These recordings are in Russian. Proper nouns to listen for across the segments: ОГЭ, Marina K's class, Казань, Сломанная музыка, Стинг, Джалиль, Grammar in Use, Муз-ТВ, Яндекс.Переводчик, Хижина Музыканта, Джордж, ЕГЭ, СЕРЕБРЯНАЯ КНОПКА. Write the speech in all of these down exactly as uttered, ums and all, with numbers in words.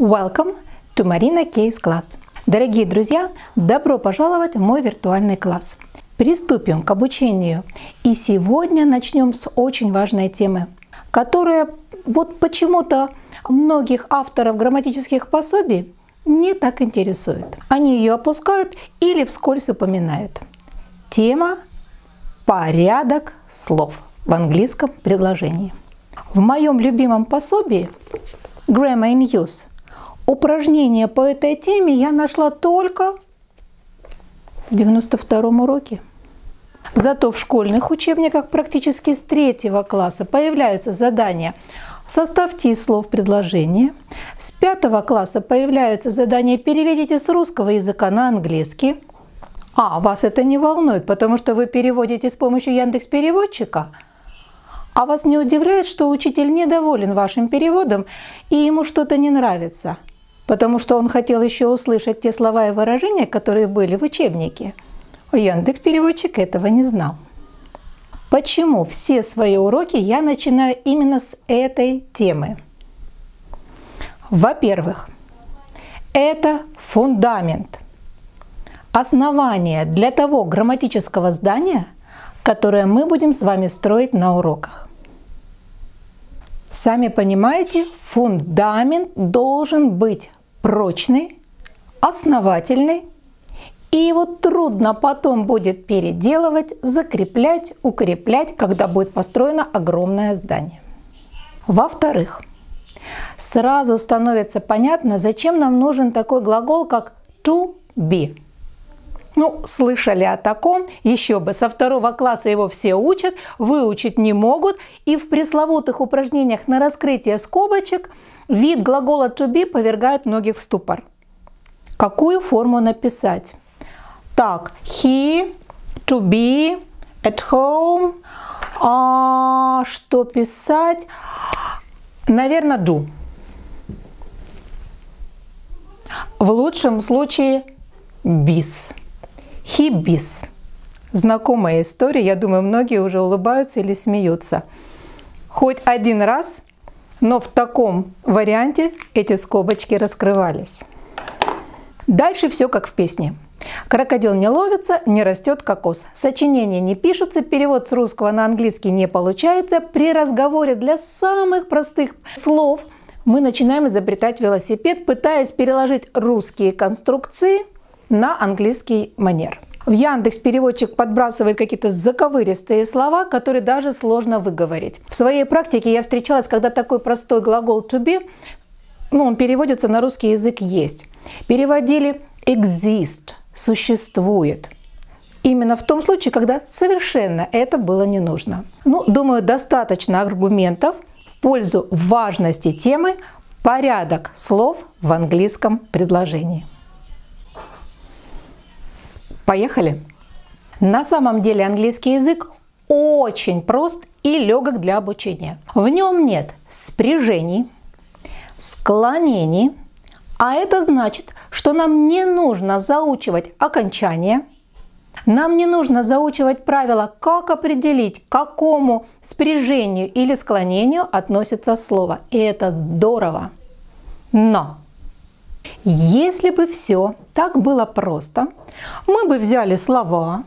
Welcome to Marina K's class. Дорогие друзья, добро пожаловать в мой виртуальный класс. Приступим к обучению. И сегодня начнем с очень важной темы, которая вот почему-то многих авторов грамматических пособий не так интересует. Они ее опускают или вскользь упоминают. Тема «Порядок слов» в английском предложении. В моем любимом пособии Grammar in Use упражнение по этой теме я нашла только в девяносто втором уроке. Зато в школьных учебниках практически с третьего класса появляются задания «Составьте из слов предложение». С пятого класса появляются задания «Переведите с русского языка на английский». А вас это не волнует, потому что вы переводите с помощью Яндекс.Переводчика. А вас не удивляет, что учитель недоволен вашим переводом и ему что-то не нравится, потому что он хотел еще услышать те слова и выражения, которые были в учебнике. Яндекс.Переводчик этого не знал. Почему все свои уроки я начинаю именно с этой темы? Во-первых, это фундамент, основание для того грамматического здания, которое мы будем с вами строить на уроках. Сами понимаете, фундамент должен быть прочный, основательный, и его трудно потом будет переделывать, закреплять, укреплять, когда будет построено огромное здание. Во-вторых, сразу становится понятно, зачем нам нужен такой глагол, как to be. Ну, слышали о таком, еще бы, со второго класса его все учат, выучить не могут, и в пресловутых упражнениях на раскрытие скобочек вид глагола to be повергает многих в ступор. Какую форму написать? Так, he, to be, at home, а что писать? Наверное, do. В лучшем случае bis. Хибис. Знакомая история, я думаю, многие уже улыбаются или смеются. Хоть один раз, но в таком варианте эти скобочки раскрывались. Дальше все как в песне. Крокодил не ловится, не растет кокос. Сочинение не пишется, перевод с русского на английский не получается. При разговоре для самых простых слов мы начинаем изобретать велосипед, пытаясь переложить русские конструкции на английский манер. В Яндекс.Переводчик подбрасывает какие-то заковыристые слова, которые даже сложно выговорить. В своей практике я встречалась, когда такой простой глагол to be, ну, он переводится на русский язык «есть». Переводили exist, существует. Именно в том случае, когда совершенно это было не нужно. Ну, думаю, достаточно аргументов в пользу важности темы «Порядок слов в английском предложении». Поехали! На самом деле английский язык очень прост и легок для обучения. В нем нет спряжений, склонений, а это значит, что нам не нужно заучивать окончания, нам не нужно заучивать правила, как определить, к какому спряжению или склонению относится слово. И это здорово. Но! Если бы все так было просто, мы бы взяли слова,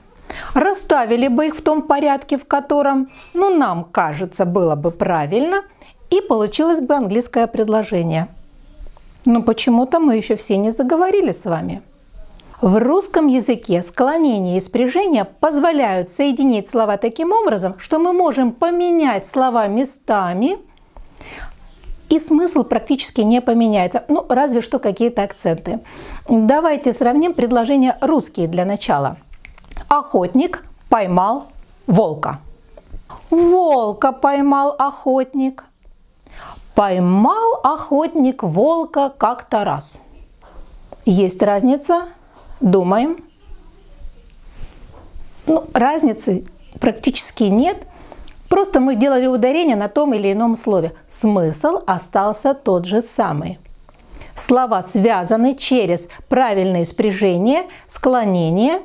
расставили бы их в том порядке, в котором, ну, нам кажется, было бы правильно, и получилось бы английское предложение. Но почему-то мы еще все не заговорили с вами. В русском языке склонение и спряжение позволяют соединить слова таким образом, что мы можем поменять слова местами, и смысл практически не поменяется, ну, разве что какие-то акценты. Давайте сравним предложения русские для начала. Охотник поймал волка. Волка поймал охотник. Поймал охотник волка как-то раз. Есть разница? Думаем. Ну, разницы практически нет. Просто мы делали ударение на том или ином слове. Смысл остался тот же самый. Слова связаны через правильное спряжение, склонение,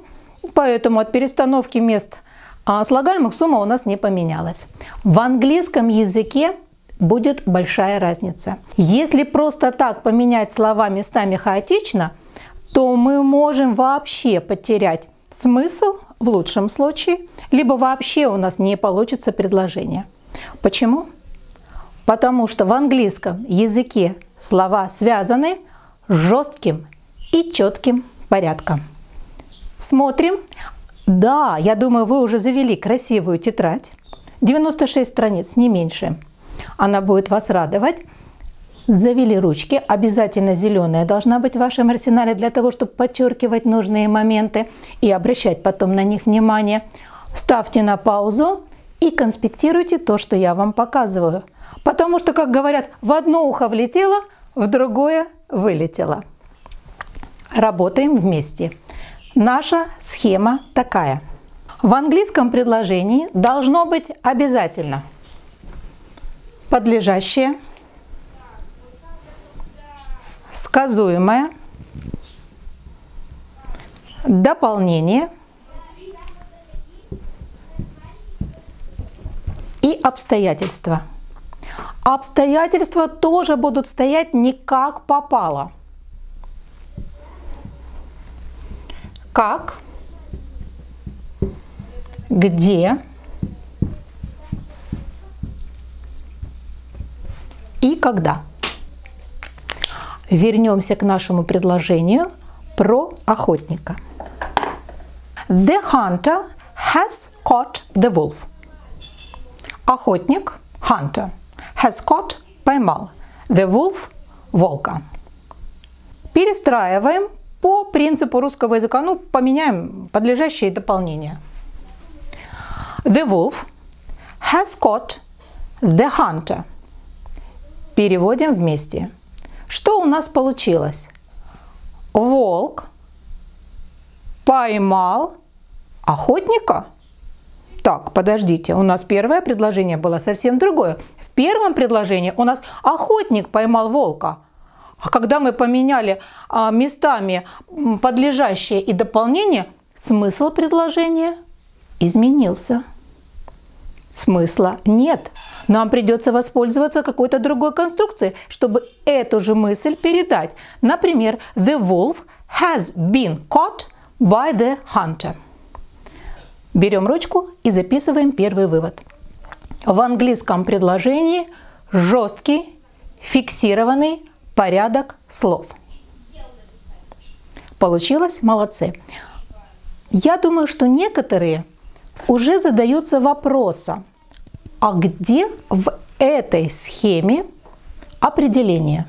поэтому от перестановки мест слагаемых сумма у нас не поменялась. В английском языке будет большая разница. Если просто так поменять слова местами хаотично, то мы можем вообще потерять смысл в лучшем случае, либо вообще у нас не получится предложение. Почему? Потому что в английском языке слова связаны жестким и четким порядком. Смотрим. Да, я думаю, вы уже завели красивую тетрадь. девяносто шесть страниц, не меньше. Она будет вас радовать. Завели ручки. Обязательно зеленая должна быть в вашем арсенале для того, чтобы подчеркивать нужные моменты и обращать потом на них внимание. Ставьте на паузу и конспектируйте то, что я вам показываю. Потому что, как говорят, в одно ухо влетело, в другое вылетело. Работаем вместе. Наша схема такая. В английском предложении должно быть обязательно подлежащее, сказуемое, дополнение и обстоятельства. Обстоятельства тоже будут стоять не как попало. Как, где и когда. Вернемся к нашему предложению про охотника. The hunter has caught the wolf. Охотник, hunter, has caught, поймал, the wolf, волка. Перестраиваем по принципу русского языка, ну, поменяем подлежащее дополнение. The wolf has caught the hunter. Переводим вместе. Что у нас получилось? Волк поймал охотника. Так, подождите, у нас первое предложение было совсем другое. В первом предложении у нас охотник поймал волка. А когда мы поменяли местами подлежащее и дополнение, смысл предложения изменился. Смысла нет. Нам придется воспользоваться какой-то другой конструкцией, чтобы эту же мысль передать. Например, the wolf has been caught by the hunter. Берем ручку и записываем первый вывод. В английском предложении жесткий, фиксированный порядок слов. Получилось? Молодцы. Я думаю, что некоторые уже задаются вопросом, а где в этой схеме определение?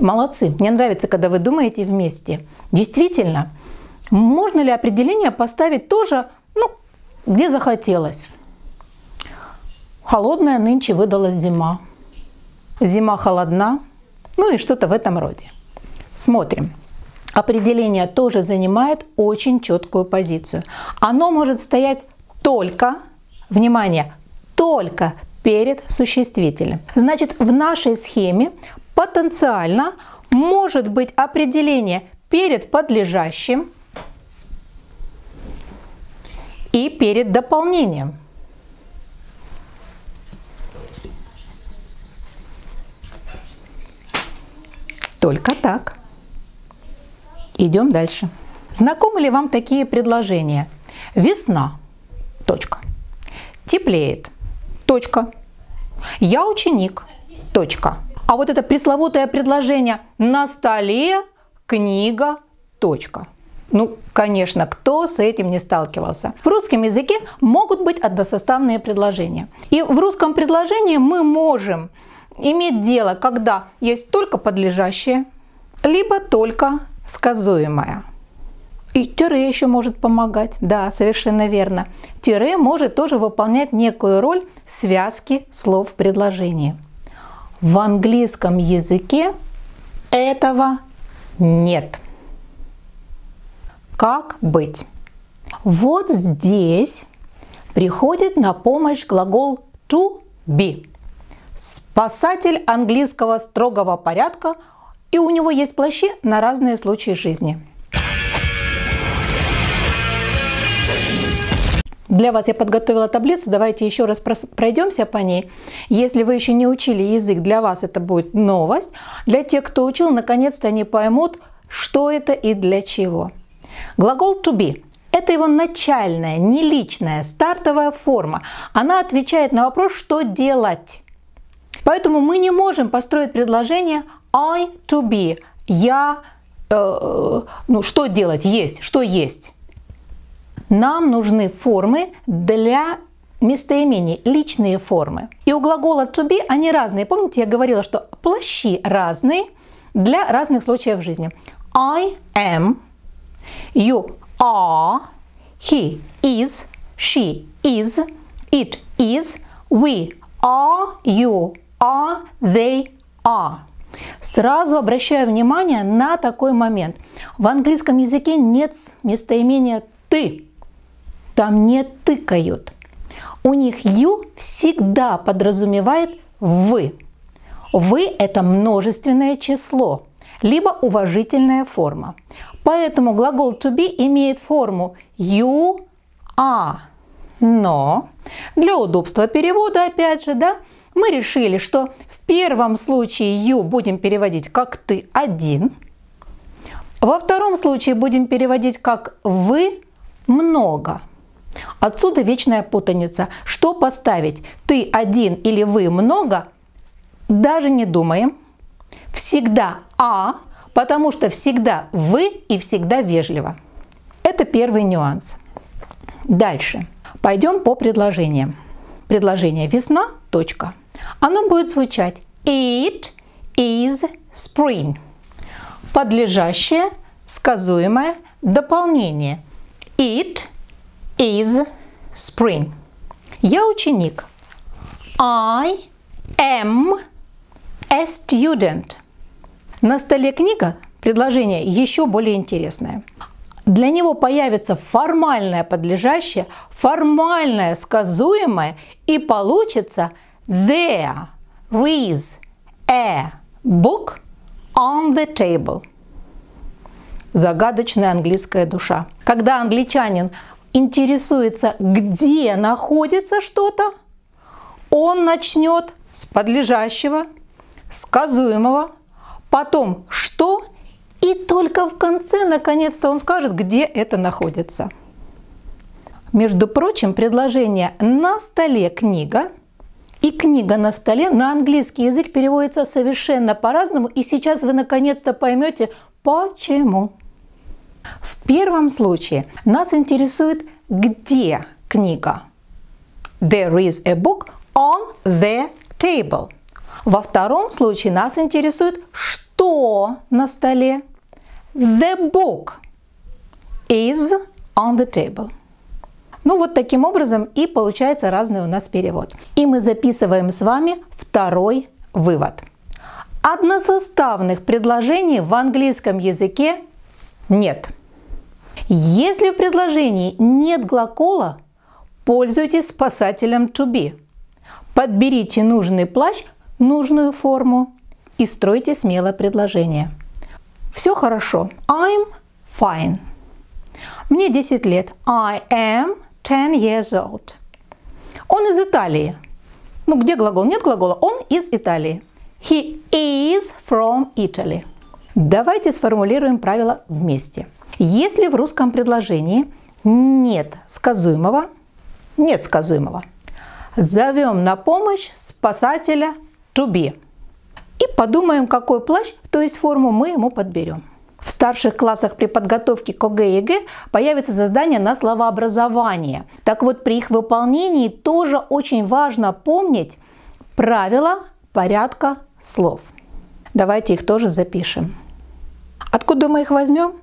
Молодцы. Мне нравится, когда вы думаете вместе. Действительно, можно ли определение поставить тоже, ну, где захотелось? Холодная нынче выдалась зима. Зима холодна. Ну и что-то в этом роде. Смотрим. Определение тоже занимает очень четкую позицию. Оно может стоять только, внимание, только перед существителем. Значит, в нашей схеме потенциально может быть определение перед подлежащим и перед дополнением. Только так. Идем дальше. Знакомы ли вам такие предложения? Весна. Точка. Теплеет. Точка. Я ученик. Точка. А вот это пресловутое предложение «на столе книга. Точка». Ну, конечно, кто с этим не сталкивался? В русском языке могут быть односоставные предложения. И в русском предложении мы можем иметь дело, когда есть только подлежащее, либо только сказуемое. И тире еще может помогать. Да, совершенно верно. Тире может тоже выполнять некую роль связки слов в предложении. В английском языке этого нет. Как быть? Вот здесь приходит на помощь глагол to be. Спасатель английского строгого порядка, и у него есть плащи на разные случаи жизни. Для вас я подготовила таблицу, давайте еще раз пройдемся по ней. Если вы еще не учили язык, для вас это будет новость. Для тех, кто учил, наконец-то они поймут, что это и для чего. Глагол to be. Это его начальная, не личная, стартовая форма. Она отвечает на вопрос, что делать. Поэтому мы не можем построить предложение I to be. Я, э, ну, что делать, есть, что есть. Нам нужны формы для местоимений, личные формы. И у глагола to be они разные. Помните, я говорила, что плащи разные для разных случаев в жизни. I am, you are, he is, she is, it is, we are, you are, they are. Сразу обращаю внимание на такой момент. В английском языке нет местоимения «ты». Там не тыкают. У них you всегда подразумевает вы. Вы – это множественное число, либо уважительная форма. Поэтому глагол to be имеет форму you are. Но для удобства перевода, опять же, да, мы решили, что в первом случае you будем переводить как ты один, во втором случае будем переводить как вы много. Отсюда вечная путаница. Что поставить? Ты один или вы много? Даже не думаем. Всегда а, потому что всегда вы и всегда вежливо. Это первый нюанс. Дальше. Пойдем по предложениям. Предложение «весна», точка. Оно будет звучать It is spring. Подлежащее, сказуемое дополнение. It is spring. Я ученик. I am a student. На столе книга. Предложение еще более интересное. Для него появится формальное подлежащее, формальное сказуемое, и получится There is a book on the table. Загадочная английская душа. Когда англичанин интересуется, где находится что-то, он начнет с подлежащего, сказуемого, потом что, и только в конце, наконец-то, он скажет, где это находится. Между прочим, предложение «на столе книга» и «книга на столе» на английский язык переводится совершенно по-разному, и сейчас вы наконец-то поймете, почему. В первом случае нас интересует, где книга. There is a book on the table. Во втором случае нас интересует, что на столе. The book is on the table. Ну вот таким образом и получается разный у нас перевод. И мы записываем с вами второй вывод. Односоставных предложений в английском языке нет. Если в предложении нет глагола, пользуйтесь спасателем to be. Подберите нужный плащ, нужную форму и стройте смело предложение. Все хорошо. I'm fine. Мне десять лет. I am ten years old. Он из Италии. Ну где глагол? Нет глагола. Он из Италии. He is from Italy. Давайте сформулируем правила вместе. Если в русском предложении нет сказуемого, нет сказуемого, зовем на помощь спасателя to be. И подумаем, какой плащ, то есть форму, мы ему подберем. В старших классах при подготовке к ОГЭ и ЕГЭ появится задание на словообразование. Так вот, при их выполнении тоже очень важно помнить правила порядка слов. Давайте их тоже запишем. Откуда мы их возьмем?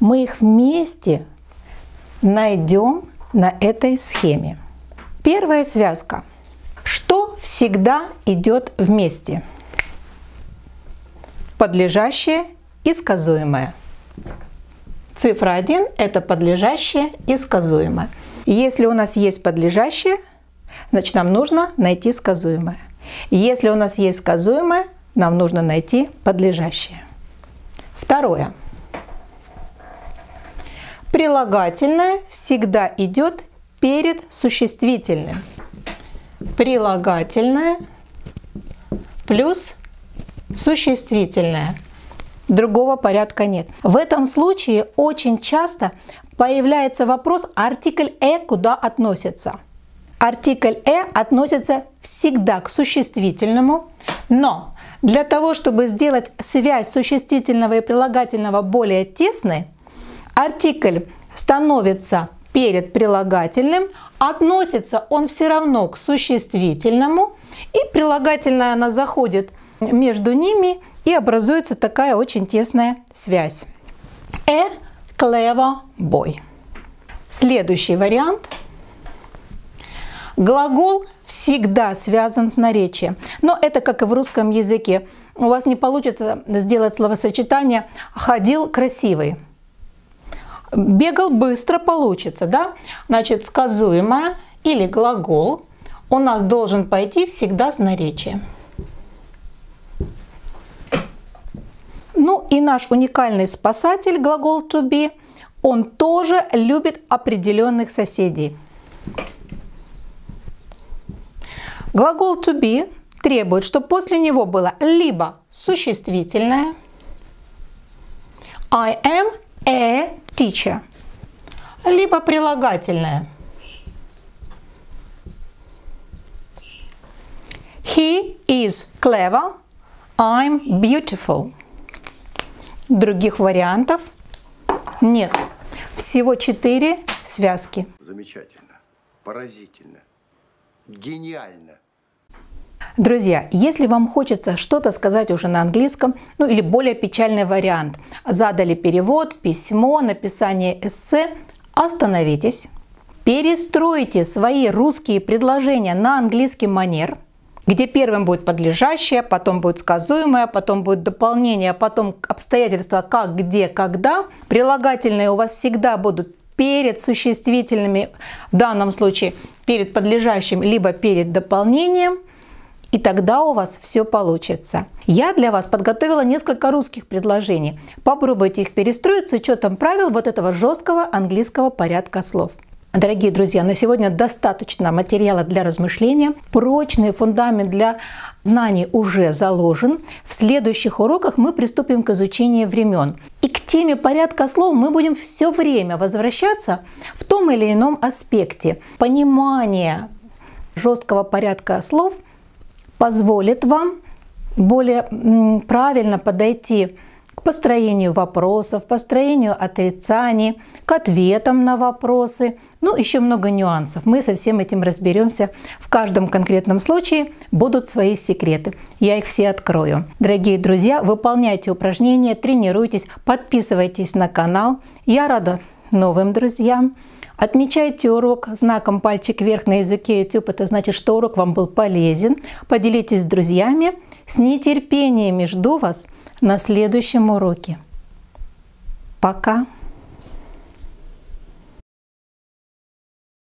Мы их вместе найдем на этой схеме. Первая связка. Что всегда идет вместе? Подлежащее и сказуемое. Цифра один – это подлежащее и сказуемое. Если у нас есть подлежащее, значит, нам нужно найти сказуемое. Если у нас есть сказуемое, нам нужно найти подлежащее. Второе. Прилагательное всегда идет перед существительным. Прилагательное плюс существительное. Другого порядка нет. В этом случае очень часто появляется вопрос: артикль «э» куда относится? Артикль «э» относится всегда к существительному, но для того, чтобы сделать связь существительного и прилагательного более тесной, артикль становится перед прилагательным, относится он все равно к существительному, и прилагательное она заходит между ними, и образуется такая очень тесная связь. A clever boy. Следующий вариант. Глагол всегда связан с наречием. Но это как и в русском языке. У вас не получится сделать словосочетание «ходил красивый». Бегал быстро получится, да? Значит, сказуемое или глагол у нас должен пойти всегда с наречием. Ну и наш уникальный спасатель, глагол to be, он тоже любит определенных соседей. Глагол to be требует, чтобы после него было либо существительное I am a teacher, либо прилагательное He is clever, I'm beautiful. Других вариантов нет. Всего четыре связки. Замечательно, поразительно, гениально. Друзья, если вам хочется что-то сказать уже на английском, ну или более печальный вариант, задали перевод, письмо, написание эссе, остановитесь, перестройте свои русские предложения на английский манер, где первым будет подлежащее, потом будет сказуемое, потом будет дополнение, потом обстоятельства как, где, когда. Прилагательные у вас всегда будут перед существительными, в данном случае перед подлежащим, либо перед дополнением. И тогда у вас все получится. Я для вас подготовила несколько русских предложений. Попробуйте их перестроить с учетом правил вот этого жесткого английского порядка слов. Дорогие друзья, на сегодня достаточно материала для размышления. Прочный фундамент для знаний уже заложен. В следующих уроках мы приступим к изучению времен. И к теме порядка слов мы будем все время возвращаться в том или ином аспекте. Понимание жесткого порядка слов позволит вам более правильно подойти к построению вопросов, построению отрицаний, к ответам на вопросы. Ну, еще много нюансов. Мы со всем этим разберемся. В каждом конкретном случае будут свои секреты. Я их все открою. Дорогие друзья, выполняйте упражнения, тренируйтесь, подписывайтесь на канал. Я рада новым друзьям. Отмечайте урок знаком пальчик вверх на языке YouTube. Это значит, что урок вам был полезен. Поделитесь с друзьями. С нетерпением жду вас на следующем уроке. Пока!